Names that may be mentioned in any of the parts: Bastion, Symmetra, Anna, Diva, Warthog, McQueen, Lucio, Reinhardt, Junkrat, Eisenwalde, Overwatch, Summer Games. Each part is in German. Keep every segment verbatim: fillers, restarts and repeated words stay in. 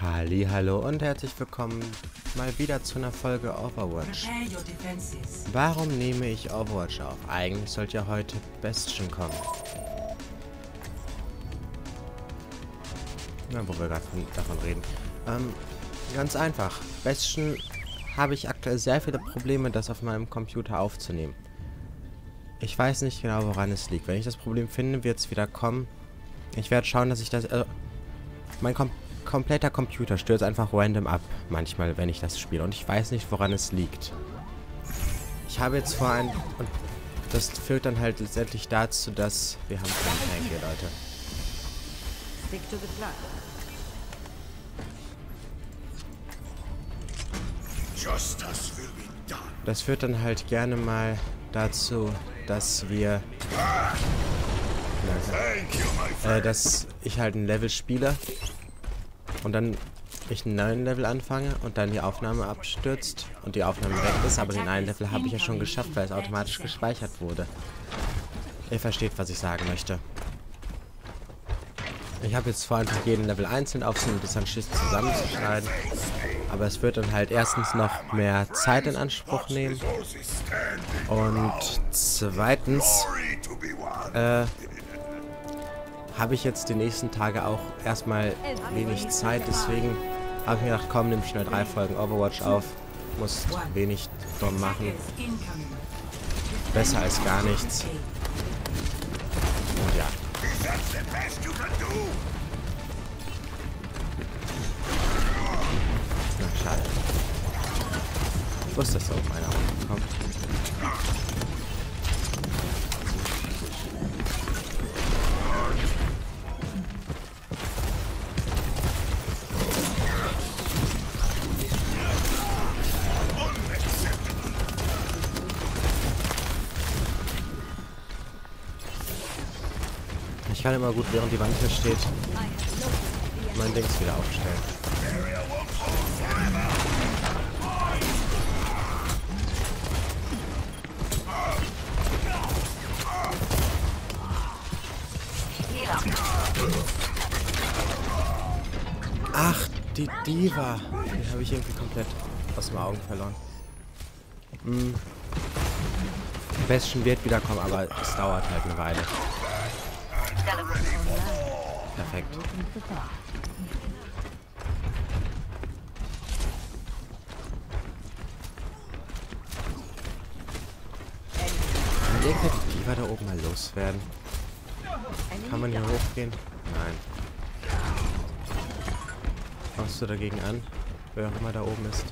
Hallihallo und herzlich willkommen mal wieder zu einer Folge Overwatch. Warum nehme ich Overwatch auf? Eigentlich sollte ja heute Bastion kommen. Na, wo wir davon, davon reden. Ähm, ganz einfach. Bastion habe ich aktuell sehr viele Probleme, das auf meinem Computer aufzunehmen. Ich weiß nicht genau, woran es liegt. Wenn ich das Problem finde, wird es wieder kommen. Ich werde schauen, dass ich das... Äh, mein Kom kompletter Computer stürzt einfach random ab, manchmal, wenn ich das spiele. Und ich weiß nicht, woran es liegt. Ich habe jetzt vor ein... Und das führt dann halt letztendlich dazu, dass... Wir haben keinen Tank hier, Leute. Stick to the plan. Justice will be done. Das führt dann halt gerne mal dazu, dass wir... Also, äh, dass ich halt ein Level spiele und dann ich einen neuen Level anfange und dann die Aufnahme abstürzt und die Aufnahme weg ist, aber den einen Level habe ich ja schon geschafft, weil es automatisch gespeichert wurde. Ihr versteht, was ich sagen möchte. Ich habe jetzt vor, einfach jeden Level einzeln aufzunehmen und das dann schließlich zusammenzuschneiden, aber es wird dann halt erstens noch mehr Zeit in Anspruch nehmen und zweitens äh, habe ich jetzt die nächsten Tage auch erstmal wenig Zeit, deswegen habe ich mir gedacht, komm, nimm schnell drei Folgen Overwatch auf, muss wenig drum machen, besser als gar nichts. Und ja. Na, schade. Ich wusste, dass da oben einer kommt. Ich kann immer gut, während die Wand hier steht, mein Dings wieder aufstellen. Ach, die Diva! Die habe ich irgendwie komplett aus den Augen verloren. Hm. Bastion wird wieder kommen, aber es dauert halt eine Weile. Perfekt. Kann irgendwie die Diva da oben mal loswerden? Kann man hier hochgehen? Nein. Machst du dagegen an? Wer auch immer da oben ist.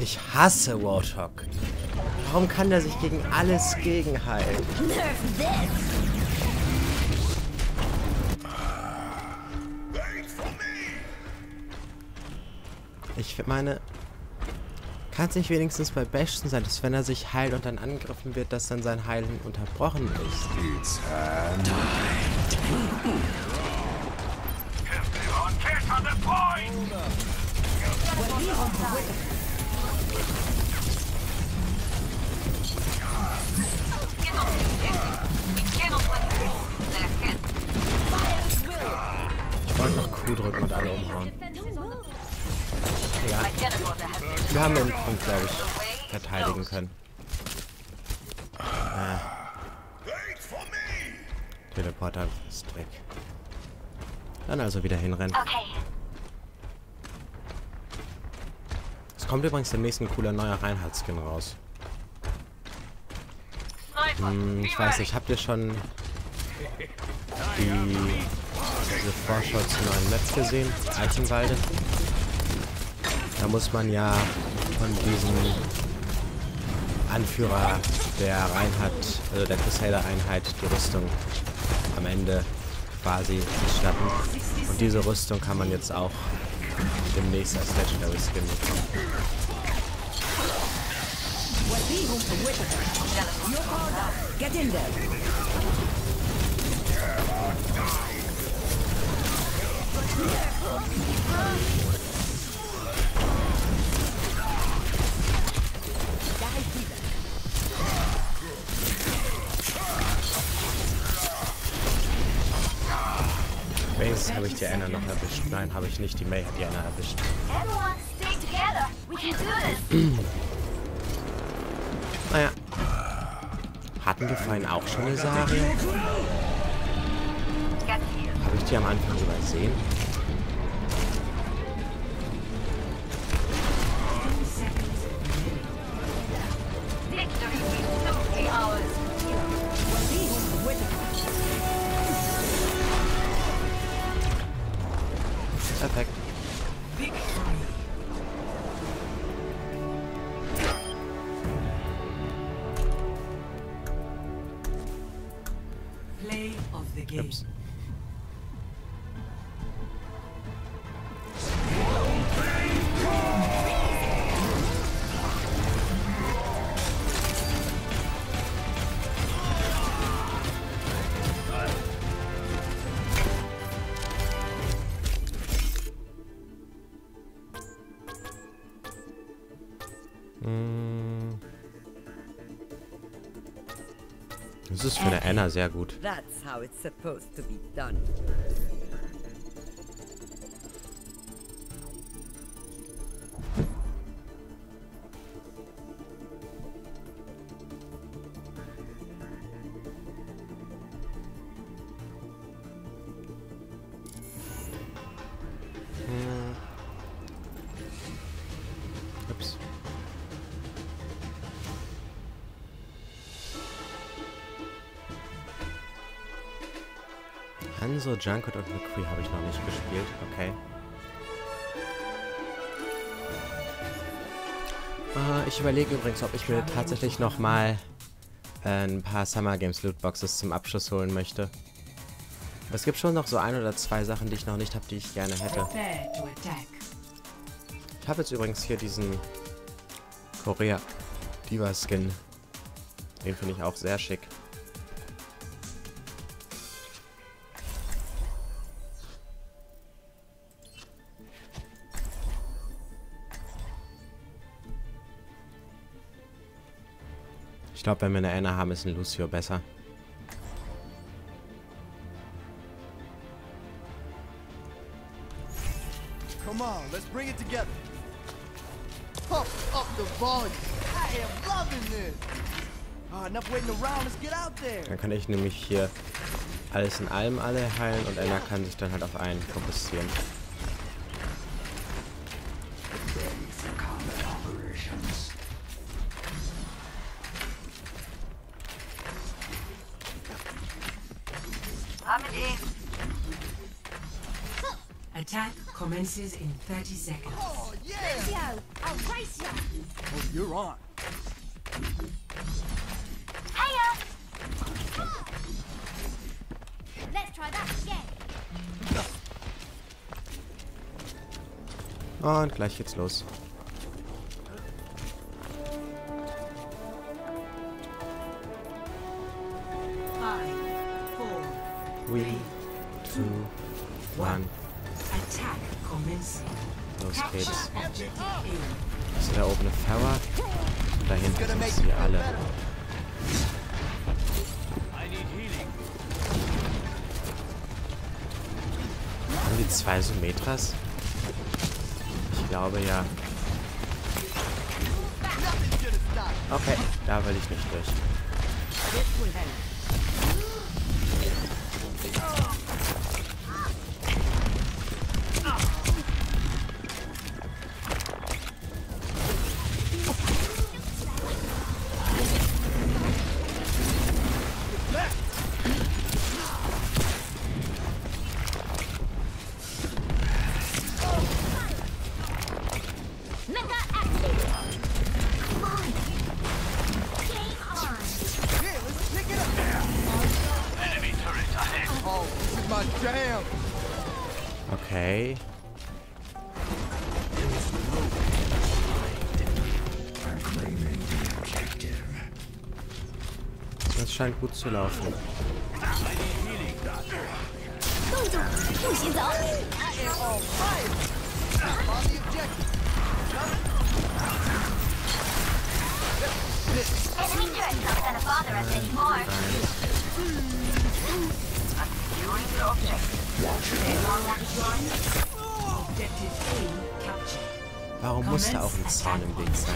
Ich hasse Warthog. Warum kann der sich gegen alles gegenhalten? Ich meine... Kann es nicht wenigstens bei Bastion sein, dass wenn er sich heilt und dann angegriffen wird, dass dann sein Heilen unterbrochen ist? Ich wollte noch Q drücken und alle umhauen. Ja. Wir haben den Punkt, glaube ich, verteidigen können. Ah, Teleporter ist weg. Dann also wieder hinrennen. Okay. Es kommt übrigens demnächst ein cooler neuer Reinhardt-Skin raus. Hm, ich weiß nicht, habt ihr schon die, diese Vorschau zu neuen Maps gesehen? Eisenwalde. Da muss man ja von diesem Anführer der Reinhardt, also der Crusader-Einheit, die Rüstung am Ende quasi erstatten. Und diese Rüstung kann man jetzt auch demnächst als Legendary Skin bekommen. Wenigstens habe ich die Anna noch erwischt. Nein, habe ich nicht. Die May hat die Anna erwischt. Naja. Hatten wir vorhin auch schon eine Sari? Habe ich die am Anfang übersehen? Perfekt. Play of the game. Oops. Das ist für eine Anna sehr gut. That's how it's supposed to be done. So, Junkrat und McQueen habe ich noch nicht gespielt, okay. Äh, ich überlege übrigens, ob ich mir tatsächlich nochmal äh, ein paar Summer Games Lootboxes zum Abschluss holen möchte. Aber es gibt schon noch so ein oder zwei Sachen, die ich noch nicht habe, die ich gerne hätte. Ich habe jetzt übrigens hier diesen Korea Diva Skin. Den finde ich auch sehr schick. Ich glaube, wenn wir eine Anna haben, ist ein Lucio besser. Come on, let's bring it together. Pump up the volume. I am loving this. Ah, enough waiting around. Let's get out there. Dann kann ich nämlich hier alles in allem alle heilen und Anna kann sich dann halt auf einen fokussieren. Attack commences in thirty seconds. Oh, yeah! Lucio, I'll race you! Oh, you're on! Hiya! Let's try that again! Und gleich geht's los. three, two, one. Los geht's. Das ist da oben eine Ferrer. Und da hinten sind sie alle. Haben die zwei Symmetras? Ich glaube ja. Okay, da will ich nicht durch. jam. Okay. Das scheint gut zu laufen. Warum muss da auch ein Zahn im Weg sein?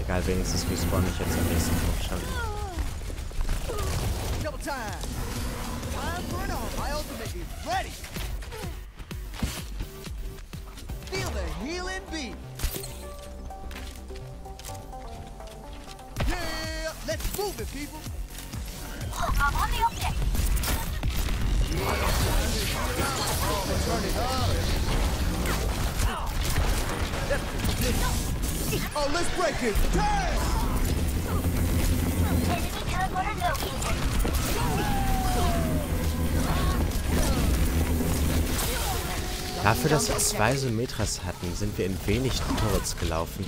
Egal, wenigstens respawn ich jetzt am nächsten Punkt schon. Time. Time for it all. My ultimate is ready. Feel the healing beat. Yeah, let's move it, people. Look, I'm on the object. Yeah. Oh, oh, let's break it. Enemy teleporter located. Dafür, dass wir zwei Symmetras hatten, sind wir in wenig Turrets gelaufen.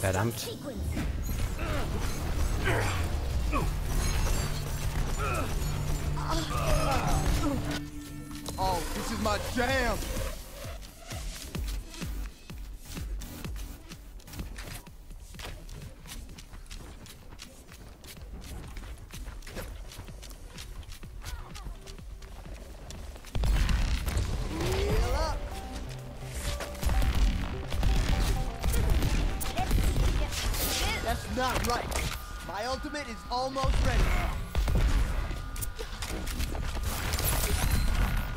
Verdammt. Oh, this is my jam. Not right. My ultimate is almost ready.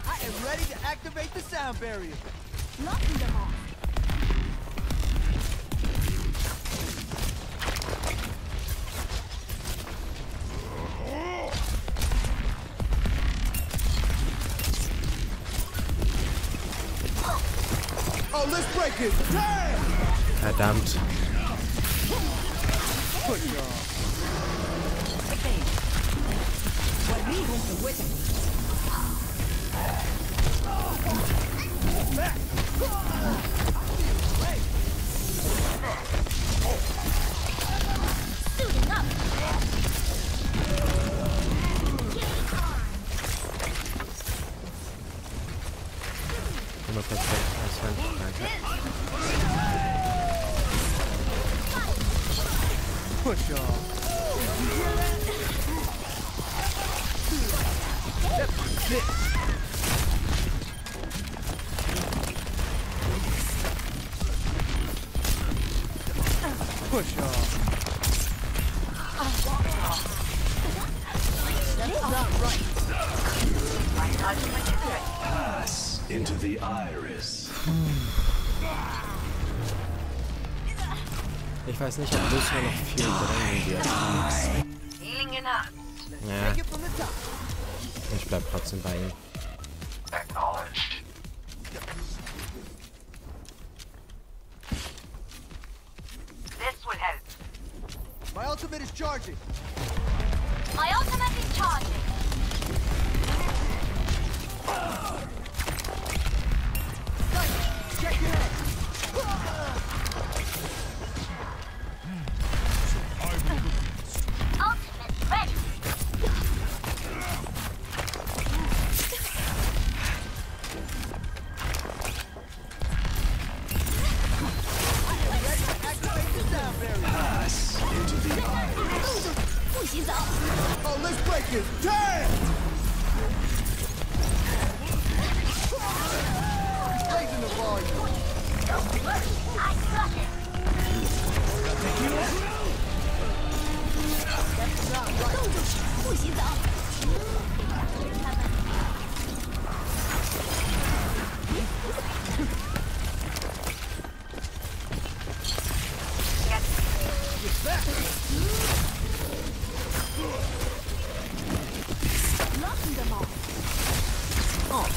I am ready to activate the sound barrier. Locking them off. Oh, let's break it. Verdammt. Good job. What we want to witness. Suiting up. Immer perfekt. Push off. That's it. Push off. That's not right. Pass into the iris. Ich weiß nicht, ob Lucio noch viel drängen wird. Ja. Ich bleib trotzdem bei ihm. My ultimate is charging. My ultimate is charging. Check it out. Locking them off. Oh,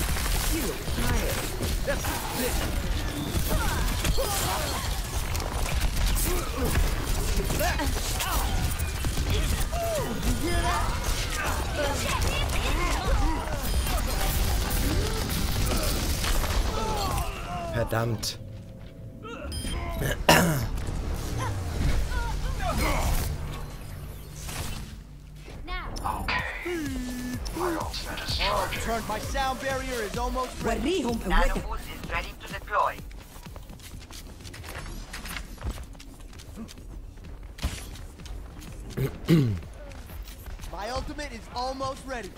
you look tired. That's it. You hear that? Verdammt. My sound barrier is almost ready. Nano boost is ready to deploy. My ultimate is almost ready.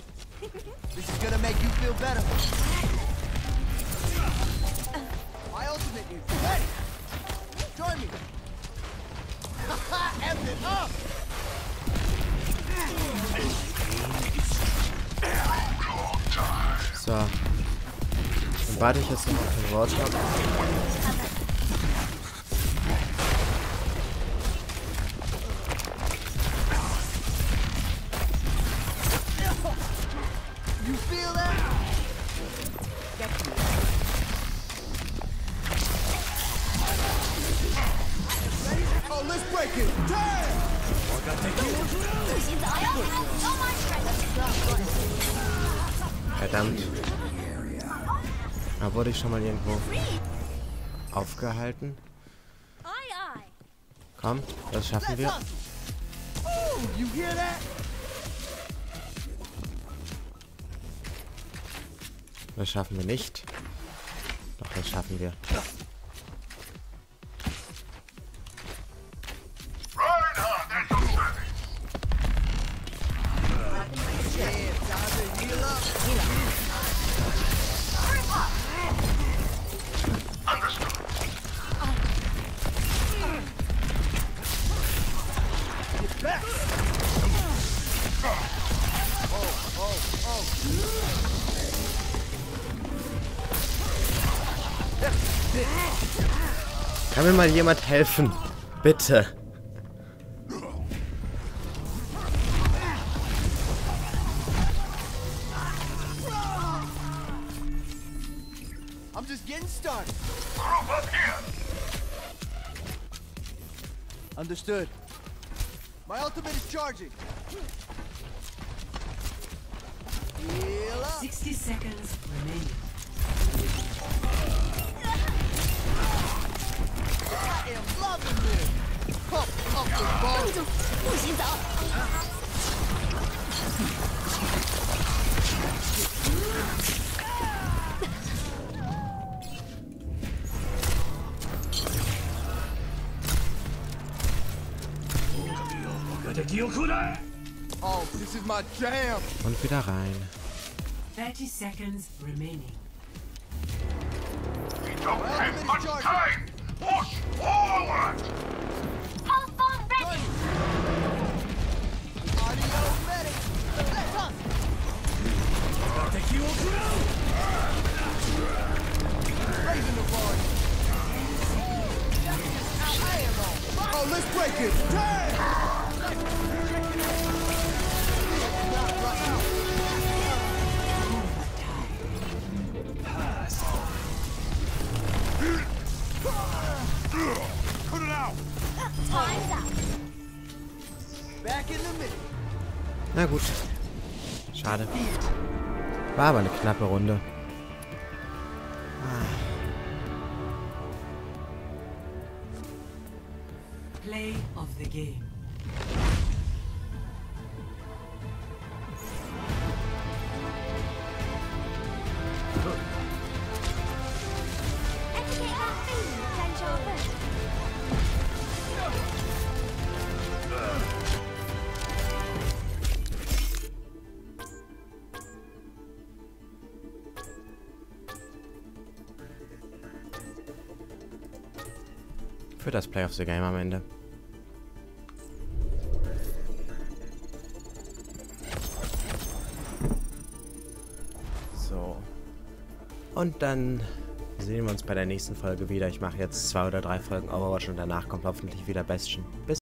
This is gonna make you feel better. My ultimate is ready. Join me. Haha, end it up. So, dann warte ich jetzt noch auf den Warthog. Verdammt. Da wurde ich schon mal irgendwo aufgehalten. Komm, das schaffen wir. Das schaffen wir nicht. Doch, das schaffen wir. Kann mir mal jemand helfen? Bitte. I'm just getting started. Group up here. Understood. My ultimate is charging. Sixty seconds remaining. I am loving this. Pop up the ball. Oh, this is my jam. Und wieder rein. thirty seconds remaining. We don't have much time. Push forward! Telephone ready! Audio ready! Let us! Raising the board! I am on! Oh, let's break it! Turn! Put it out. Time's up. Back in the middle. Na gut. Schade. War aber eine knappe Runde. Ah. Play of the game. Für das Play of the Game am Ende. So. Und dann sehen wir uns bei der nächsten Folge wieder. Ich mache jetzt zwei oder drei Folgen Overwatch und danach kommt hoffentlich wieder Bastion. Bis